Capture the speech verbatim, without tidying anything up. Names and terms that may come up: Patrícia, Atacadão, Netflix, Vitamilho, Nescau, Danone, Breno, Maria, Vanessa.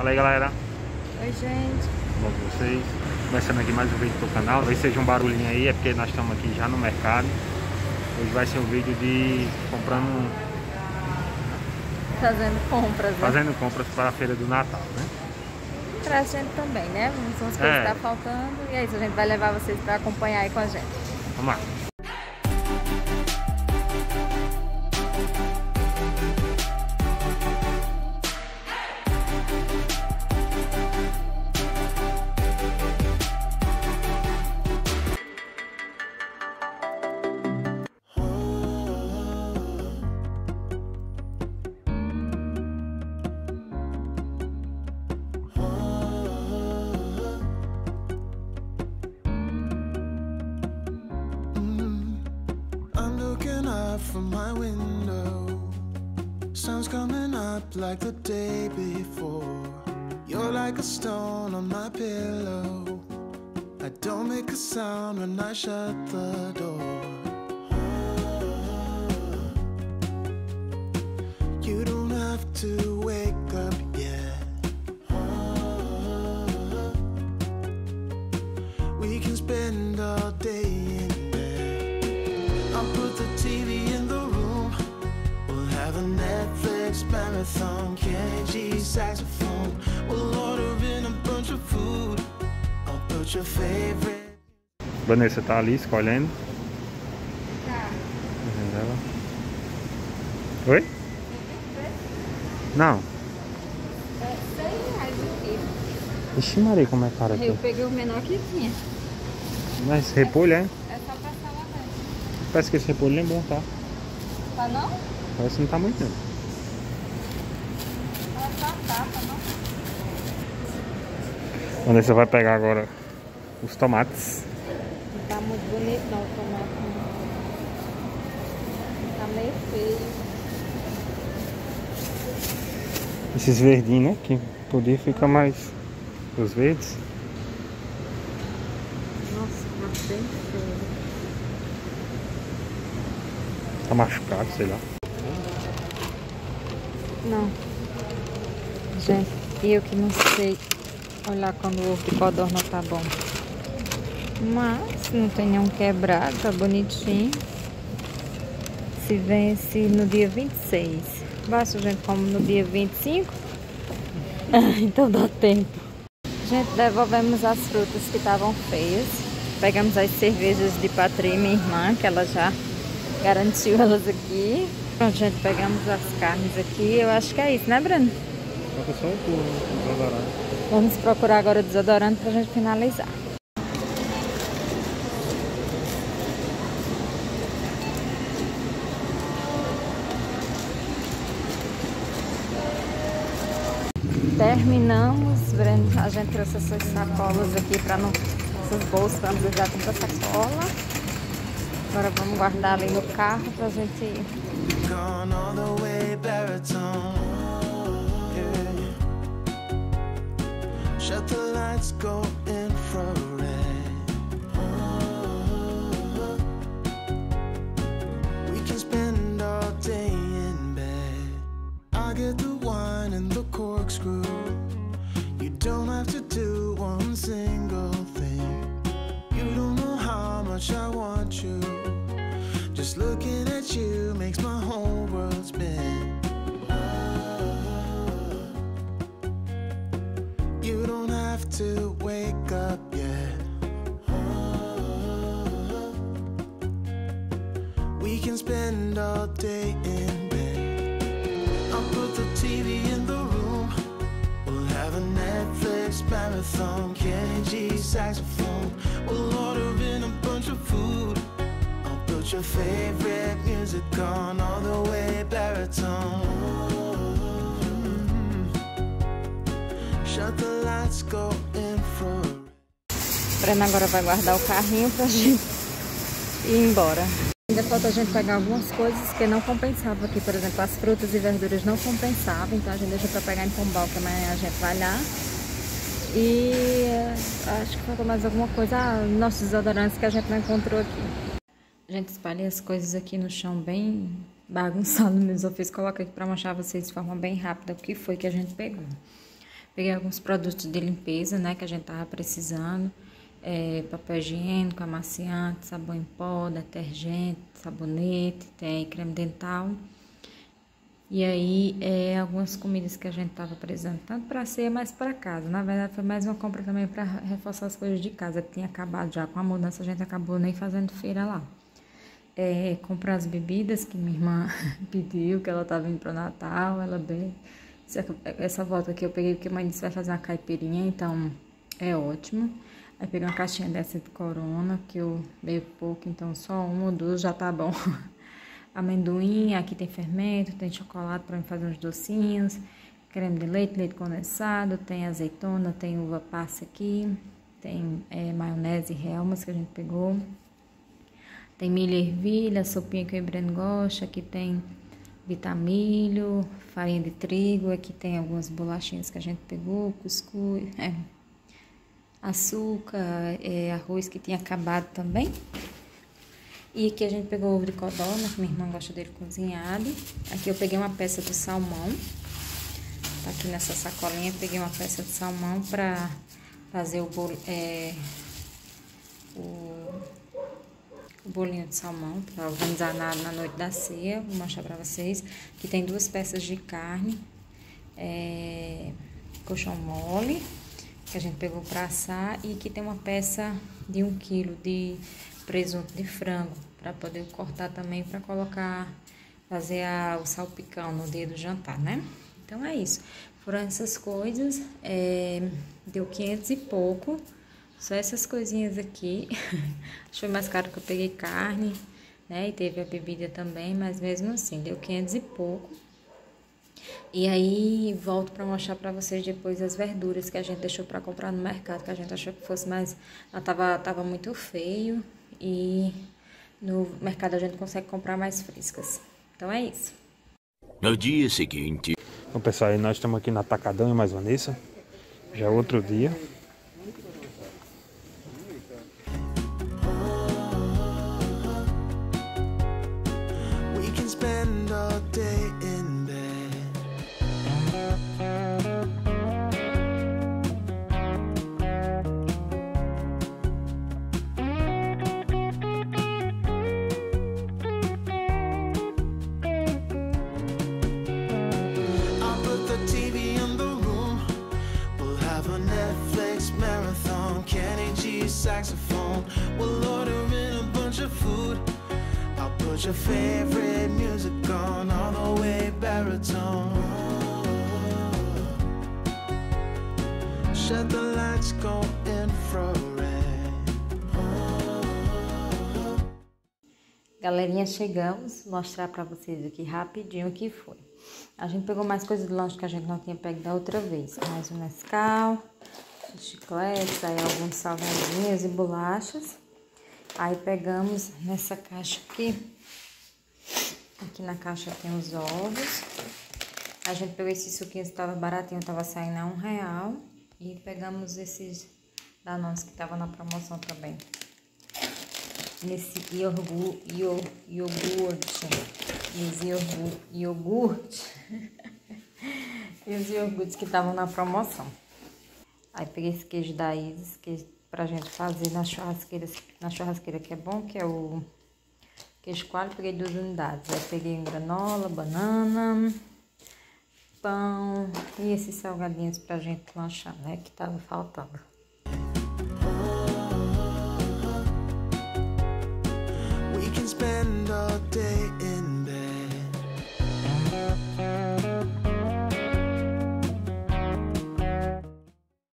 Fala aí, galera. Oi, gente. Tudo bom com vocês? Começando aqui mais um vídeo do canal. Talvez seja um barulhinho aí, é porque nós estamos aqui já no mercado. Hoje vai ser um vídeo de comprando... Fazendo compras, né? Fazendo compras para a feira do Natal, né? Para a gente também, né? São as coisas é. que estão faltando. E é isso, a gente vai levar vocês para acompanhar aí com a gente. Vamos lá. From my window, sun's coming up like the day before. You're like a stone on my pillow. I don't make a sound when I shut the door. Oh, you don't have to wake up yet. Oh, we can spend all day in. Put the T V in the room. We'll have a Netflix marathon. K G saxophone. We'll order in a bunch of food. I'll put your favorite. Vanessa tá ali escolhendo. Tá. Oi? Não. Ixi, Maria, como é que cara? Eu peguei o menor que tinha. Mas repolho, é? Parece que esse repolho é bom, tá? Tá não? Parece que não tá muito, não. Ela tá tá, tá não? Vanessa vai pegar agora os tomates. Não tá muito bonito não o tomate, não. Tá meio feio. Esses verdinhos, né? Que podia ficar mais os verdes. Nossa, tá bem feio. Tá machucado, sei lá. Não. Gente, eu que não sei olhar quando o ovo de codorna tá bom. Mas não tem nenhum quebrado, tá bonitinho. Se vence no dia vinte e seis. Basta a gente come no dia vinte e cinco. Então dá tempo. Gente, devolvemos as frutas que estavam feias. Pegamos as cervejas de Patrícia, minha irmã, que ela já... garantiu elas aqui. Pronto, gente, pegamos as carnes aqui. Eu acho que é isso, né, Breno? Falta só um pulo, desodorante. Vamos procurar agora o desodorante pra gente finalizar. Terminamos, Breno. A gente trouxe essas sacolas aqui pra não... essas bolsas pra não usar tanta sacola. Agora vamos guardar ali no carro pra gente ir. Just looking at you makes my whole world spin. Oh, you don't have to wake up yet. Oh, we can spend all day in bed. I'll put the T V in the room. We'll have a Netflix marathon. K G saxophone. We'll order in a bunch of food. Your favorite music on all the way baritone. Mm-hmm. Shut the lights, go infrared. Breno agora vai guardar o carrinho pra gente ir embora. Ainda falta a gente pegar algumas coisas que não compensavam aqui, por exemplo, as frutas e verduras não compensavam, então a gente deixa pra pegar em Pombal, que amanhã a gente vai lá. E acho que faltou mais alguma coisa, ah, nossos desodorantes que a gente não encontrou aqui. A gente espalha as coisas aqui no chão bem bagunçado mesmo. Eu fiz, coloca aqui pra mostrar a vocês de forma bem rápida o que foi que a gente pegou. Peguei alguns produtos de limpeza, né, que a gente tava precisando. É, papel higiênico, amaciante, sabão em pó, detergente, sabonete, tem creme dental. E aí, é, algumas comidas que a gente tava precisando, tanto para ceia, mas para casa. Na verdade, foi mais uma compra também para reforçar as coisas de casa, que tinha acabado já com a mudança, a gente acabou nem fazendo feira lá. É, comprar as bebidas que minha irmã pediu, que ela tava indo para o Natal, ela bem... Essa volta aqui eu peguei porque a mãe disse que vai fazer uma caipirinha, então é ótimo. Aí peguei uma caixinha dessa de Corona, que eu bebo pouco, então só uma ou duas já tá bom. Amendoim, aqui tem fermento, tem chocolate para mim fazer uns docinhos, creme de leite, leite condensado, tem azeitona, tem uva passa aqui, tem é, maionese e helmas que a gente pegou. Tem milho e ervilha, sopinha que o Breno gosta, aqui tem vitamilho, farinha de trigo, aqui tem algumas bolachinhas que a gente pegou, cuscuz, é, açúcar, é, arroz que tinha acabado também. E aqui a gente pegou ovo de codorna, que minha irmã gosta dele cozinhado. Aqui eu peguei uma peça de salmão, tá aqui nessa sacolinha, peguei uma peça de salmão pra fazer o bolo, é, o, o bolinho de salmão, pra organizar na, na noite da ceia. Vou mostrar pra vocês. Aqui tem duas peças de carne, é, colchão mole, que a gente pegou pra assar, e aqui tem uma peça de um quilo de presunto de frango, para poder cortar também, para colocar, fazer a, o salpicão no dia do jantar, né? Então é isso, foram essas coisas, é, deu quinhentos e pouco, só essas coisinhas aqui. Foi mais caro que eu peguei carne, né? E teve a bebida também, mas mesmo assim deu quinhentos e pouco. E aí volto para mostrar para vocês depois as verduras que a gente deixou para comprar no mercado, que a gente achou que fosse mais, ela tava, tava muito feio. E no mercado a gente consegue comprar mais frescas. Então é isso. No dia seguinte... Então pessoal, nós estamos aqui no Atacadão e mais Vanessa. Já é outro dia. Your favorite music on all the way baritone. Oh, shut the lights, go infrared. Oh. Galerinha, chegamos. Mostrar pra vocês aqui rapidinho o que foi. A gente pegou mais coisas do lanche que a gente não tinha pego da outra vez. Mais um Nescau, chicletes, aí alguns salgadinhos e bolachas. Aí pegamos nessa caixa aqui. Aqui na caixa tem os ovos. A gente pegou esses suquinhos que tava baratinho, tava saindo a um real. E pegamos esses danones que tava na promoção também. Nesse iogurte, iogurte, iogurte, e os iogurtes que estavam na promoção. Aí peguei esse queijo da Isis, queijo pra gente fazer na churrasqueira, na churrasqueira que é bom, que é o... queijo coalho, peguei duas unidades. Aí peguei granola, banana, pão e esses salgadinhos pra gente lanchar, né? Que tava faltando.